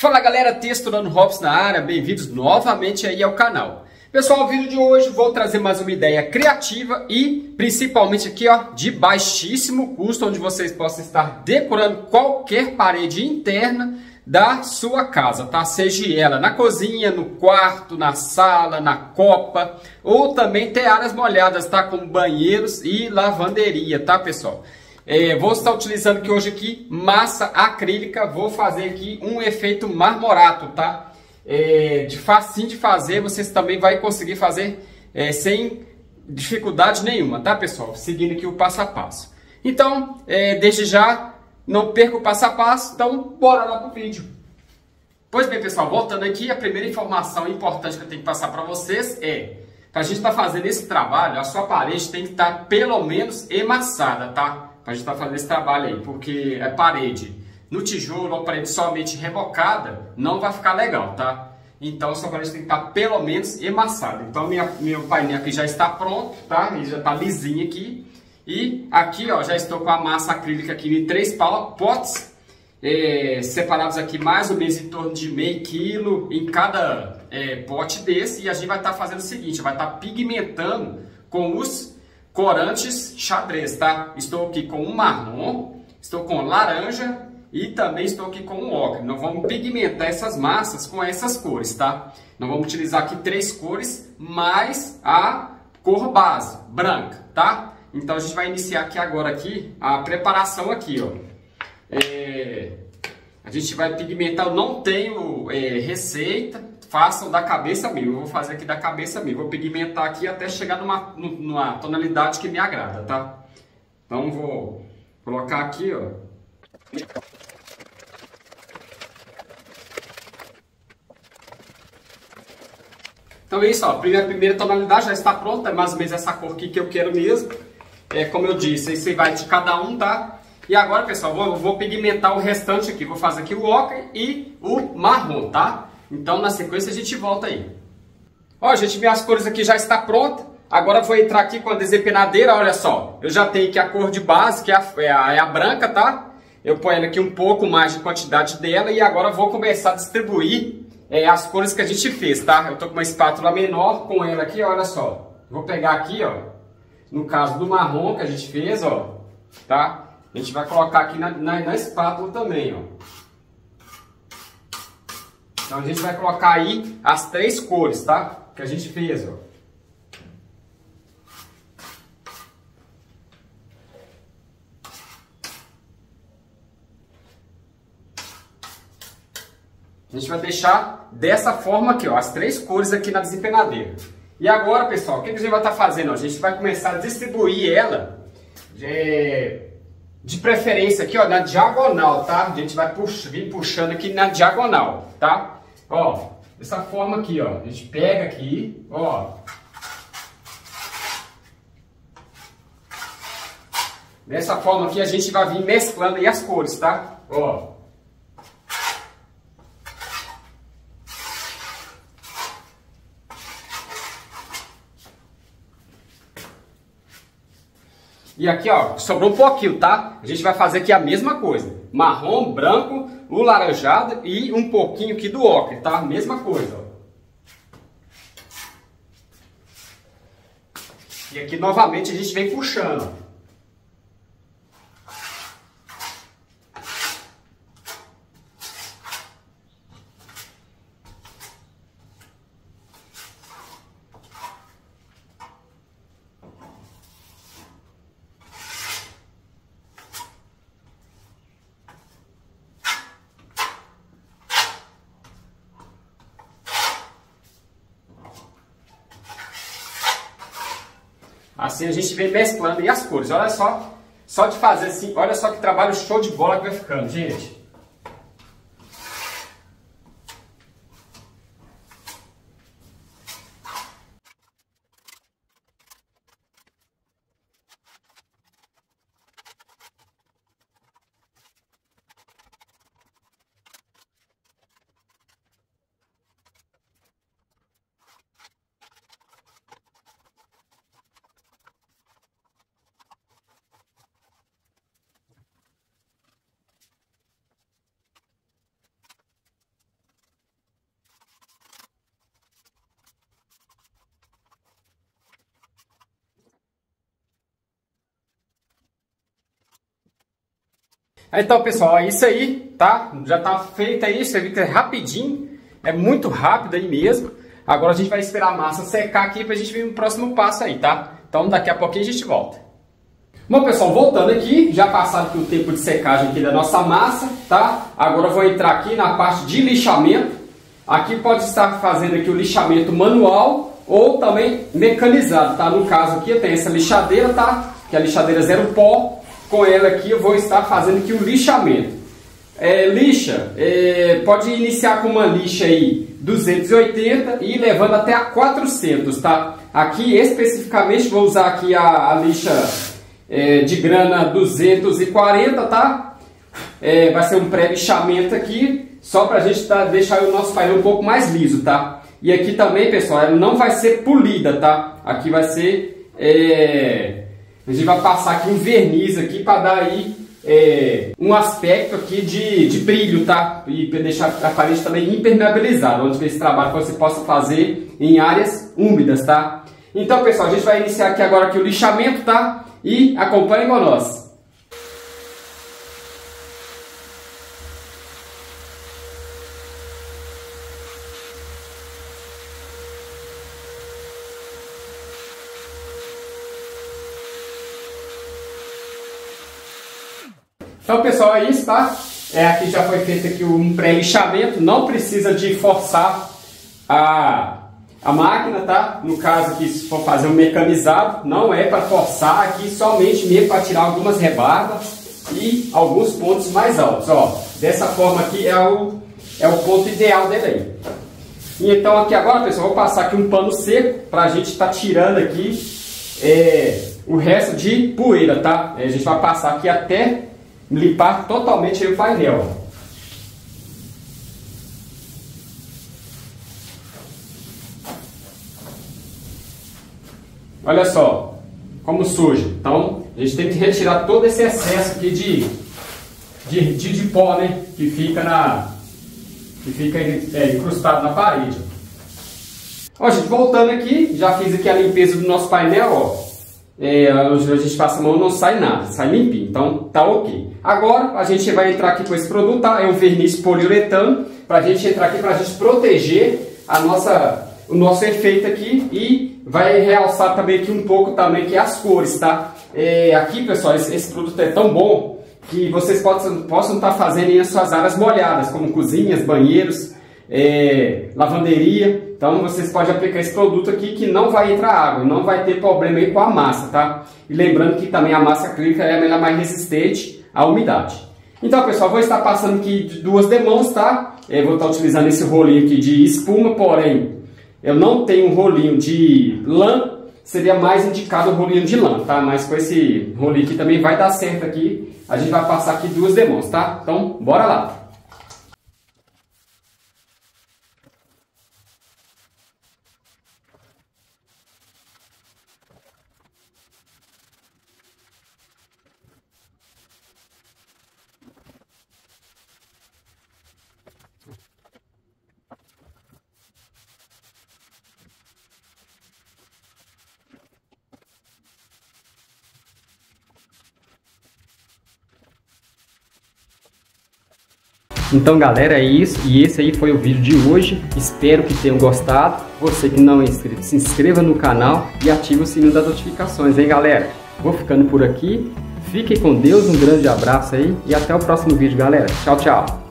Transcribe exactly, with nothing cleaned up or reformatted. Fala galera, Texturando Hops na área, bem-vindos novamente aí ao canal. Pessoal, no vídeo de hoje vou trazer mais uma ideia criativa e principalmente aqui ó, de baixíssimo custo, onde vocês possam estar decorando qualquer parede interna da sua casa, tá? Seja ela na cozinha, no quarto, na sala, na copa, ou também ter áreas molhadas, tá? Como banheiros e lavanderia, tá pessoal? É, vou estar utilizando aqui hoje aqui massa acrílica, vou fazer aqui um efeito marmorato, tá? É, de facinho de fazer, vocês também vai conseguir fazer é, sem dificuldade nenhuma, tá pessoal? Seguindo aqui o passo a passo. Então, é, desde já, não perca o passo a passo, então bora lá pro vídeo. Pois bem pessoal, voltando aqui, a primeira informação importante que eu tenho que passar para vocês é... Pra gente estar tá fazendo esse trabalho, a sua parede tem que estar tá, pelo menos emassada, tá? A gente está fazendo esse trabalho aí, porque é parede no tijolo ou parede somente rebocada, não vai ficar legal, tá? Então, sua parede tem que estar pelo menos emassada. Então, minha, meu painel aqui já está pronto, tá? Ele já está lisinho aqui. E aqui, ó, já estou com a massa acrílica aqui em três potes, é, separados aqui mais ou menos em torno de meio quilo em cada é, pote desse. E a gente vai estar fazendo o seguinte, vai estar pigmentando com os... corantes xadrez, tá? Estou aqui com um marrom, estou com laranja e também estou aqui com um ocre. Nós vamos pigmentar essas massas com essas cores, tá? Nós vamos utilizar aqui três cores mais a cor base, branca, tá? Então a gente vai iniciar aqui agora aqui a preparação aqui, ó. É... A gente vai pigmentar, eu não tenho é, receita, façam da cabeça mesmo, eu vou fazer aqui da cabeça mesmo, vou pigmentar aqui até chegar numa, numa tonalidade que me agrada, tá? Então vou colocar aqui, ó. Então é isso, ó, a primeira, a primeira tonalidade já está pronta, é mais ou menos essa cor aqui que eu quero mesmo. É como eu disse, isso aí vai de cada um, tá? E agora, pessoal, vou, vou pigmentar o restante aqui, vou fazer aqui o ocre e o marrom, tá? Então, na sequência, a gente volta aí. Ó, gente, minhas cores aqui já está pronta. Agora eu vou entrar aqui com a desempenadeira, olha só. Eu já tenho aqui a cor de base, que é a, é a, é a branca, tá? Eu ponho aqui um pouco mais de quantidade dela e agora eu vou começar a distribuir é, as cores que a gente fez, tá? Eu tô com uma espátula menor com ela aqui, olha só. Vou pegar aqui, ó, no caso do marrom que a gente fez, ó, tá? A gente vai colocar aqui na, na, na espátula também, ó. Então a gente vai colocar aí as três cores, tá? Que a gente fez, ó. A gente vai deixar dessa forma aqui, ó. As três cores aqui na desempenadeira. E agora, pessoal, o que a gente vai estar fazendo? A gente vai começar a distribuir ela, de, de preferência aqui, ó, na diagonal, tá? A gente vai puxar, vir puxando aqui na diagonal, tá? Ó, dessa forma aqui, ó, a gente pega aqui, ó, dessa forma aqui a gente vai vir mesclando aí as cores, tá? Ó, e aqui, ó, sobrou um pouquinho, tá? A gente vai fazer aqui a mesma coisa, marrom, branco, o laranjado e um pouquinho aqui do ocre, tá? Mesma coisa, ó. E aqui novamente a gente vem puxando. Assim a gente vem mesclando e as cores, olha só, só de fazer assim, olha só que trabalho show de bola que vai ficando, gente. Então, pessoal, é isso aí, tá? Já tá feito aí, você viu que é rapidinho, é muito rápido aí mesmo. Agora a gente vai esperar a massa secar aqui pra gente ver o próximo passo aí, tá? Então daqui a pouquinho a gente volta. Bom, pessoal, voltando aqui, já passado aqui o tempo de secagem aqui da nossa massa, tá? Agora eu vou entrar aqui na parte de lixamento. Aqui pode estar fazendo aqui o lixamento manual ou também mecanizado, tá? No caso aqui tem essa lixadeira, tá? Que é a lixadeira zero pó. Com ela aqui eu vou estar fazendo aqui o lixamento. É, lixa, é, pode iniciar com uma lixa aí duzentos e oitenta e levando até a quatrocentos, tá? Aqui especificamente vou usar aqui a, a lixa é, de grana duzentos e quarenta, tá? É, vai ser um pré-lixamento aqui, só pra gente tá, deixar o nosso painel um pouco mais liso, tá? E aqui também, pessoal, ela não vai ser polida, tá? Aqui vai ser... É, a gente vai passar aqui um verniz aqui para dar aí é, um aspecto aqui de, de brilho, tá? E para deixar a parede também impermeabilizada, onde esse trabalho você possa fazer em áreas úmidas, tá? Então, pessoal, a gente vai iniciar aqui agora aqui o lixamento, tá? E acompanhem com nós. Então, pessoal, é isso, tá? É, aqui já foi feito aqui um pré-lixamento, não precisa de forçar a, a máquina, tá? No caso aqui, se for fazer um mecanizado, não é para forçar aqui, somente mesmo para tirar algumas rebarbas e alguns pontos mais altos, ó. Dessa forma aqui é o, é o ponto ideal dele aí. Então, aqui agora, pessoal, vou passar aqui um pano seco para a gente estar tirando aqui é, o resto de poeira, tá? A gente vai passar aqui até... limpar totalmente aí o painel. Olha só como suja. Então a gente tem que retirar todo esse excesso aqui de, de, de, de pó, né? Que fica, na, que fica é, incrustado na parede. Ó, gente, voltando aqui, já fiz aqui a limpeza do nosso painel, ó. É, a gente passa a mão, não sai nada, sai limpinho, então tá ok. Agora a gente vai entrar aqui com esse produto, tá? É um verniz poliuretano, pra gente entrar aqui, pra gente proteger a nossa, o nosso efeito aqui e vai realçar também aqui um pouco também aqui as cores, tá? É, aqui, pessoal, esse, esse produto é tão bom que vocês possam, possam estar fazendo em suas áreas molhadas, como cozinhas, banheiros, é, lavanderia. Então vocês podem aplicar esse produto aqui que não vai entrar água, não vai ter problema aí com a massa, tá? E lembrando que também a massa acrílica é a mais resistente à umidade. Então, pessoal, vou estar passando aqui de duas demãos, tá? Eu vou estar utilizando esse rolinho aqui de espuma, porém eu não tenho um rolinho de lã, seria mais indicado o rolinho de lã, tá? Mas com esse rolinho aqui também vai dar certo aqui, a gente vai passar aqui duas demãos, tá? Então, bora lá! Então, galera, é isso, e esse aí foi o vídeo de hoje, espero que tenham gostado. Você que não é inscrito, se inscreva no canal e ative o sininho das notificações, hein, galera? Vou ficando por aqui, fiquem com Deus, um grande abraço aí e até o próximo vídeo, galera. Tchau, tchau!